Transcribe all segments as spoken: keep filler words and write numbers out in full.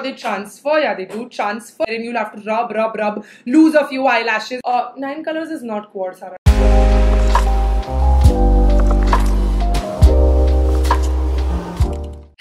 or they transfer. Yeah, they do transfer, and you'll have to rub, rub, rub, lose a few eyelashes. Uh, nine colors is not quad, Sarah.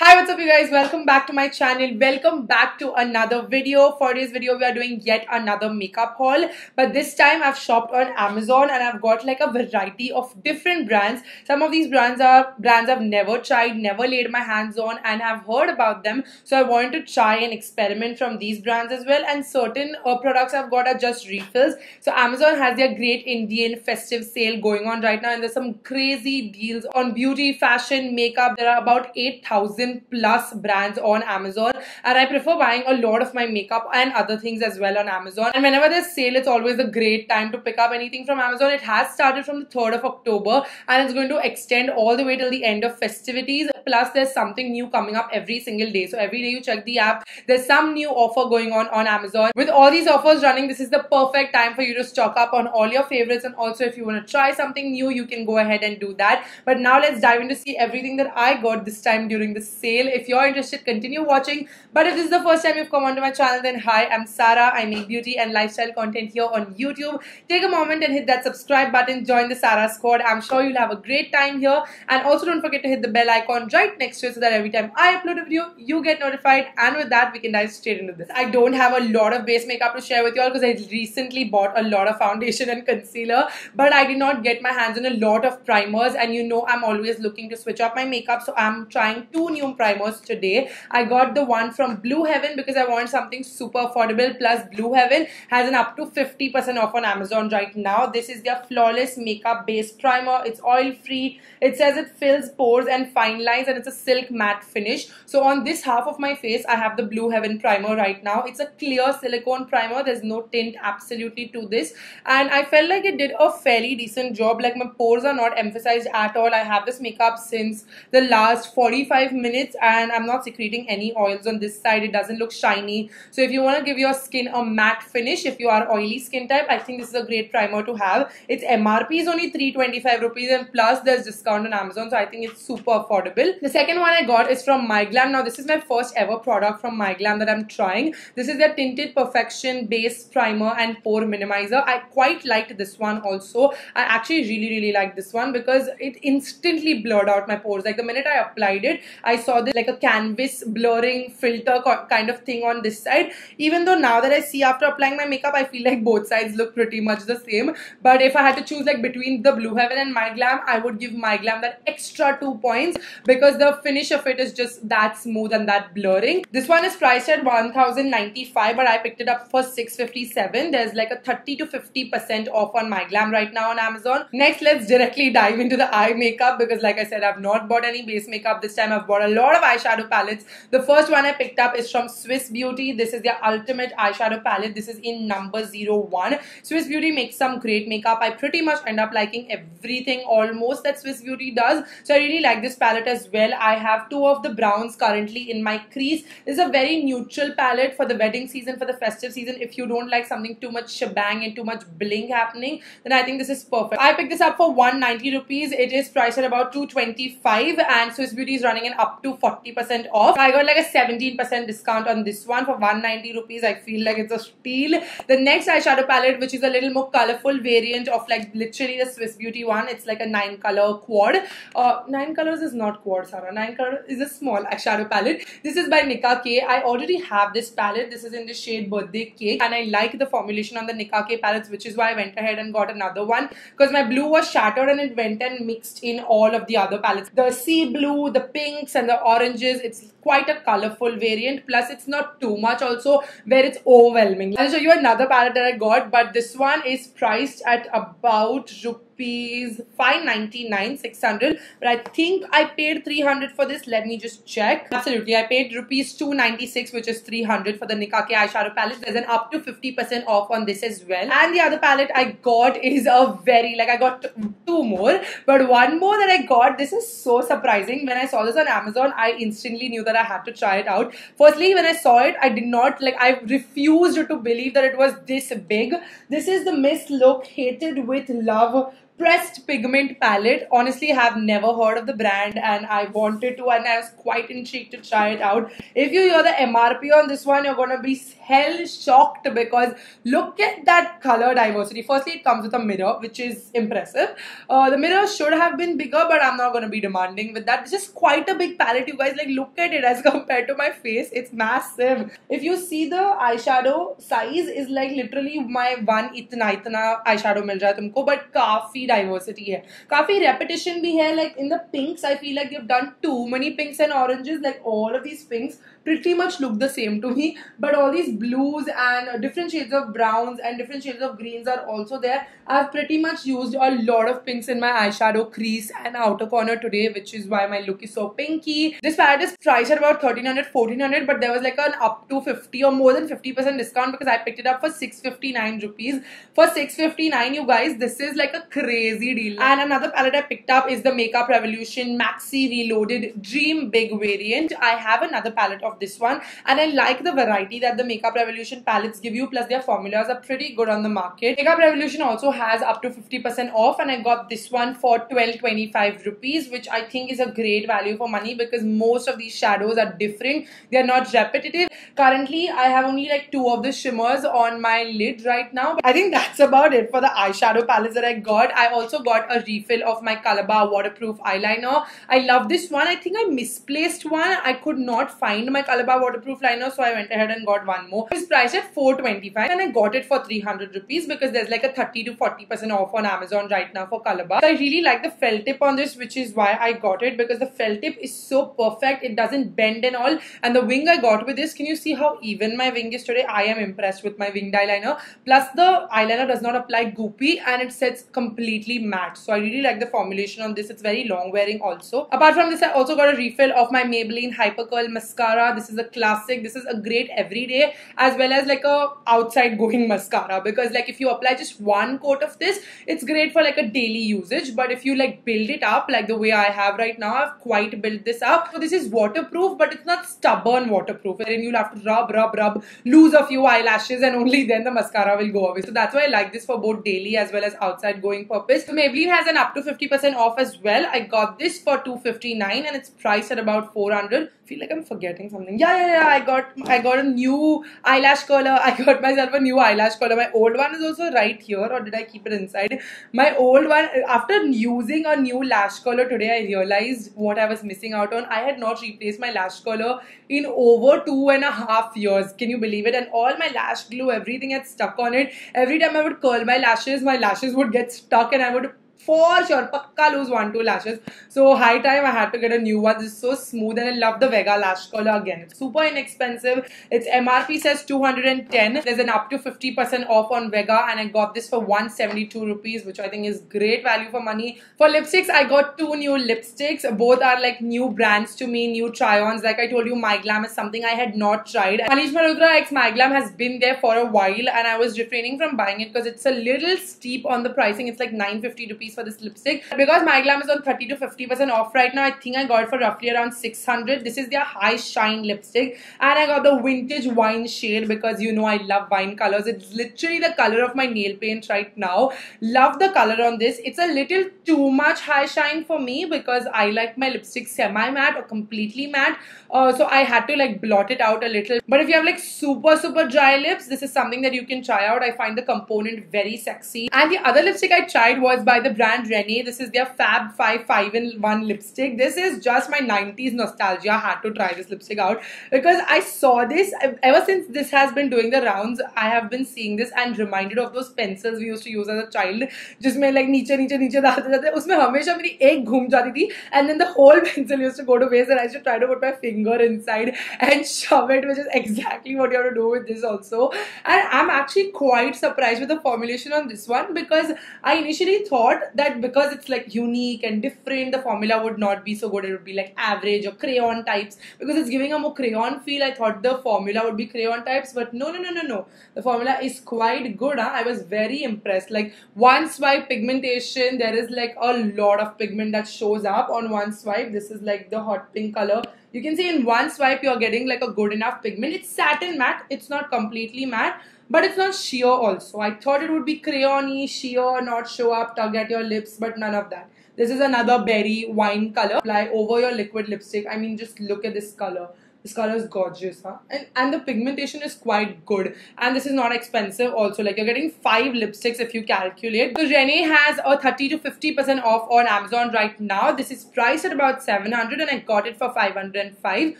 Hi, what's up you guys, welcome back to my channel, welcome back to another video. For today's video we are doing yet another makeup haul, but this time I've shopped on Amazon and I've got like a variety of different brands. Some of these brands are brands I've never tried, never laid my hands on, and I've heard about them, so I wanted to try and experiment from these brands as well. And certain uh, products I've got are just refills. So Amazon has their Great Indian Festive Sale going on right now, and there's some crazy deals on beauty, fashion, makeup. There are about eight thousand plus brands on Amazon, and I prefer buying a lot of my makeup and other things as well on Amazon. And whenever there's sale, it's always a great time to pick up anything from Amazon. It has started from the third of October and it's going to extend all the way till the end of festivities. Plus there's something new coming up every single day, so every day you check the app, there's some new offer going on on Amazon. With all these offers running, this is the perfect time for you to stock up on all your favorites, and also if you want to try something new, you can go ahead and do that. But now let's dive into see everything that I got this time during the sale. If you're interested, continue watching, but if this is the first time you've come onto my channel, then hi, I'm Sarah. I make beauty and lifestyle content here on YouTube. Take a moment and hit that subscribe button, join the Sarah Squad. I'm sure you'll have a great time here, and also don't forget to hit the bell icon right next to it so that every time I upload a video you get notified. And with that, we can dive straight into this. I don't have a lot of base makeup to share with y'all because I recently bought a lot of foundation and concealer, but I did not get my hands on a lot of primers, and you know I'm always looking to switch up my makeup, so I'm trying two new primers today. I got the one from Blue Heaven because I want something super affordable, plus Blue Heaven has an up to fifty percent off on Amazon right now. This is their flawless makeup base primer. It's oil free, it says it fills pores and fine lines, and it's a silk matte finish. So on this half of my face I have the Blue Heaven primer right now. It's a clear silicone primer, there's no tint absolutely to this, and I felt like it did a fairly decent job. Like my pores are not emphasized at all. I have this makeup since the last forty-five minutes and I'm not secreting any oils on this side. It doesn't look shiny, so if you want to give your skin a matte finish, if you are oily skin type, I think this is a great primer to have. Its M R P is only three hundred twenty-five rupees, and plus there's discount on Amazon, so I think it's super affordable. The second one I got is from MyGlamm. Now this is my first ever product from MyGlamm that I'm trying. This is their Tinted Perfection base primer and pore minimizer. I quite liked this one also. I actually really really like this one because it instantly blurred out my pores. Like the minute I applied it, I saw Saw this, like a canvas blurring filter kind of thing on this side. Even though now that I see after applying my makeup, I feel like both sides look pretty much the same, but if I had to choose like between the Blue Heaven and MyGlamm, I would give MyGlamm that extra two points because the finish of it is just that smooth and that blurring. This one is priced at one thousand ninety-five, but I picked it up for six fifty-seven. There's like a thirty to fifty percent off on MyGlamm right now on Amazon. Next, let's directly dive into the eye makeup because like I said, I've not bought any base makeup this time. I've bought a lot lot of eyeshadow palettes. The first one I picked up is from Swiss Beauty. This is their ultimate eyeshadow palette. This is in number zero one. Swiss Beauty makes some great makeup. I pretty much end up liking everything almost that Swiss Beauty does, so I really like this palette as well. I have two of the browns currently in my crease. This is a very neutral palette for the wedding season, for the festive season. If you don't like something too much shebang and too much bling happening, then I think this is perfect. I picked this up for one hundred ninety rupees. It is priced at about two hundred twenty-five, and Swiss Beauty is running an up to forty percent off. I got like a seventeen percent discount on this one for one hundred ninety rupees. I feel like it's a steal. The next eyeshadow palette, which is a little more colorful variant of like literally the Swiss Beauty one, it's like a nine color quad. Uh, nine colors is not quad, Sarah. Nine color is a small eyeshadow palette. This is by Nicka K. I already have this palette. This is in the shade Birthday Cake, and I like the formulation on the Nicka K palettes, which is why I went ahead and got another one because my blue was shattered and it went and mixed in all of the other palettes. The sea blue, the pinks, and the oranges. It's quite a colorful variant, plus it's not too much also where it's overwhelming. I'll show you another palette that I got, but this one is priced at about rupees five ninety-nine, six hundred, but I think I paid three hundred for this. Let me just check. Absolutely, I paid rupees two ninety-six, which is three hundred for the Nicka K eyeshadow palette. There's an up to fifty percent off on this as well. And the other palette I got is a very, like I got two more, but one more that I got, this is so surprising. When I saw this on Amazon, I instantly knew that I had to try it out. Firstly, when I saw it, I did not, like I refused to believe that it was this big. This is the Miss Look Hated With Love pressed pigment palette. Honestly, have never heard of the brand and I wanted to, and I was quite intrigued to try it out. If you hear the M R P on this one, you're gonna be hell shocked, because look at that color diversity. Firstly, it comes with a mirror, which is impressive. Uh, the mirror should have been bigger, but I'm not gonna be demanding with that. It's just quite a big palette, you guys. Like, look at it as compared to my face, it's massive. If you see, the eyeshadow size is like literally my one itna itna eyeshadow mil raha hai tumko, but काफी diversity है, काफी repetition भी है. Like in the pinks I feel like you have done too many pinks and oranges. Like all of these pinks pretty much look the same to me, but all these blues and different shades of browns and different shades of greens are also there. I've pretty much used a lot of pinks in my eyeshadow crease and outer corner today, which is why my look is so pinky. This palette is priced at about thirteen hundred, fourteen hundred, but there was like an up to fifty or more than fifty percent discount, because I picked it up for six fifty-nine rupees. For six fifty-nine, you guys, this is like a crazy deal. And another palette I picked up is the Makeup Revolution Maxi Reloaded Dream Big variant. I have another palette of this one, and I like the variety that the Makeup Revolution palettes give you, plus their formulas are pretty good on the market. Makeup Revolution also has up to fifty percent off, and I got this one for twelve twenty-five rupees, which I think is a great value for money, because most of these shadows are different, they are not repetitive. Currently I have only like two of the shimmers on my lid right now, but I think that's about it for the eyeshadow palettes that I got. I also got a refill of my Colorbar waterproof eyeliner. I love this one. I think I misplaced one, I could not find my My Colorbar waterproof liner, so I went ahead and got one more. It's priced at four twenty-five, and I got it for three hundred rupees, because there's like a thirty to forty percent off on Amazon right now for Colorbar. So I really like the felt tip on this, which is why I got it, because the felt tip is so perfect, it doesn't bend and all. And the wing I got with this, can you see how even my wing is today? I am impressed with my winged eyeliner. Plus the eyeliner does not apply goopy and it sets completely matte. So I really like the formulation on this. It's very long wearing also. Apart from this, I also got a refill of my Maybelline Hyper Curl mascara. This is a classic, this is a great everyday as well as like a outside going mascara, because like if you apply just one coat of this, it's great for like a daily usage, but if you like build it up like the way I have right now, I've quite built this up. So this is waterproof, but it's not stubborn waterproof, and you'll have to rub rub rub lose a few eyelashes and only then the mascara will go away. So that's why I like this for both daily as well as outside going purpose. So Maybelline has an up to fifty percent off as well. I got this for two fifty-nine, and it's priced at about four hundred. I feel like I'm forgetting something. Yeah, yeah, yeah. I got I got a new eyelash curler. I got myself a new eyelash curler. My old one is also right here, or did I keep it inside? My old one, after using a new lash curler today, I realized what I was missing out on. I had not replaced my lash curler in over two and a half years. Can you believe it? And all my lash glue, everything had stuck on it. Every time I would curl my lashes, my lashes would get stuck and I would for sure pakka lose one two lashes. So high time I had to get a new one. This is so smooth, and I love the Vega lash curler again. It's super inexpensive. Its M R P says two hundred ten. There's an up to fifty percent off on Vega, and I got this for one seventy-two rupees, which I think is great value for money. For lipsticks, I got two new lipsticks. Both are like new brands to me, new try-ons. Like I told you, MyGlamm is something I had not tried. Manish Malhotra ex MyGlamm has been there for a while, and I was refraining from buying it because it's a little steep on the pricing. It's like nine fifty rupees for this lipstick, because MyGlamm is on thirty to fifty percent off right now. I think I got for roughly around six hundred. This is their high shine lipstick, and I got the vintage wine shade, because you know I love wine colors. It's literally the color of my nail paint right now. Love the color on this. It's a little too much high shine for me, because I like my lipstick semi matte or completely matte, uh, so I had to like blot it out a little. But if you have like super super dry lips, this is something that you can try out. I find the component very sexy. And the other lipstick I tried was by the brand Renee. This is their Fab five five in one lipstick. This is just my nineties nostalgia. I had to try this lipstick out, because I saw this ever since this has been doing the rounds. I have been seeing this and reminded of those pencils we used to use as a child, jisme like niche niche niche daate daate usme hamesha meri ek ghum jati thi, and then the whole pencil used to go to waste, and I used to try to put my finger inside and shove it, which is exactly what you have to do with this also. And I'm actually quite surprised with the formulation on this one, because I initially thought that because it's like unique and different, the formula would not be so good. It would be like average or crayon types, because it's giving a more crayon feel. I thought the formula would be crayon types, but no, no, no, no, no. The formula is quite good, huh? I was very impressed. Like one swipe pigmentation, there is like a lot of pigment that shows up on one swipe. This is like the hot pink color. You can see in one swipe you're getting like a good enough pigment. It's satin matte, it's not completely matte, but it's not sheer also. I thought it would be crayony, sheer, not show up, tug at your lips, but none of that. This is another berry wine color. Apply over your liquid lipstick. I mean, just look at this color. This color is gorgeous, huh? And, and the pigmentation is quite good. And this is not expensive also. Like, you're getting five lipsticks if you calculate. So Renee has a thirty to fifty percent off on Amazon right now. This is priced at about seven hundred and I got it for five hundred five.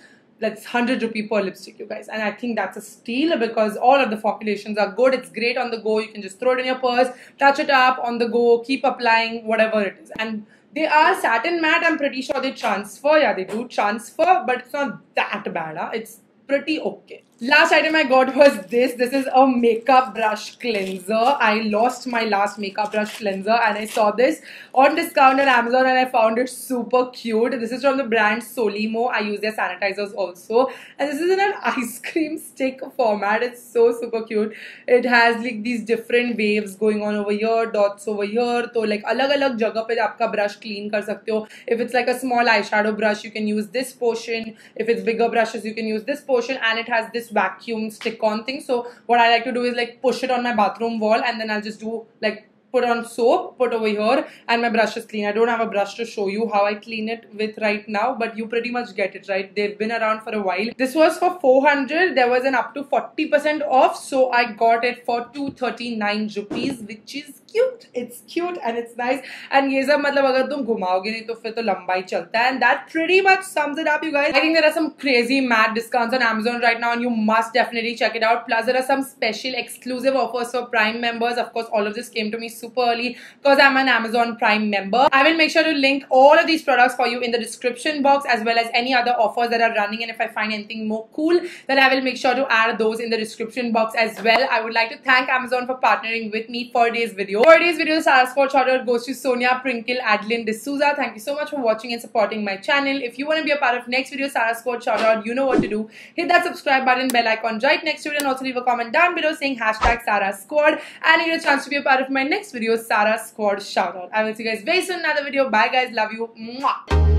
That's one hundred rupee per lipstick, you guys. And I think that's a steal because all of the formulations are good. It's great on the go. You can just throw it in your purse, touch it up on the go, keep applying, whatever it is. And they are satin matte. I'm pretty sure they transfer. Yeah, they do transfer, but it's not that bad. Huh? It's pretty okay. Last item I got was this. This is a makeup brush cleanser. I lost my last makeup brush cleanser and I saw this on discount on Amazon and I found it super cute. This is from the brand Solimo. I use their sanitizers also. And this is in an ice cream stick format. It's so super cute. It has like these different waves going on over here, dots over here. So like alag alag jagah pe aapka brush clean kar sakte ho. If it's like a small eyeshadow brush, you can use this portion. If it's bigger brushes, you can use this portion, and it has this vacuum stick-on thing. So what I like to do is like push it on my bathroom wall and then I'll just do like put on soap, put over here, and my brush is clean. I don't have a brush to show you how I clean it with right now, but you pretty much get it, right? They've been around for a while. This was for four hundred. There was an up to forty percent off, so I got it for two thirty-nine rupees, which is cute. It's cute and it's nice. And ये सब मतलब अगर तुम घुमाओगे नहीं तो फिर तो लंबा ही चलता है. And that pretty much sums it up, you guys. I think there are some crazy mad discounts on Amazon right now, and you must definitely check it out. Plus, there are some special exclusive offers for Prime members. Of course, all of this came to me super early because I'm an Amazon Prime member. I will make sure to link all of these products for you in the description box, as well as any other offers that are running, and if I find anything more cool, then I will make sure to add those in the description box as well. I would like to thank Amazon for partnering with me for today's video. For today's video, Sarah Squad shout out goes to Sonia, Prinkle, Adeline, D'Souza. Thank you so much for watching and supporting my channel. If you want to be a part of next video, Sarah Squad shout out, you know what to do. Hit that subscribe button, bell icon right next to it, and also leave a comment down below saying hashtag Sarah Squad, and you get a chance to be a part of my next video, Sarah Squad shout out. I will see you guys very soon in another video. Bye guys, love you. Mwah.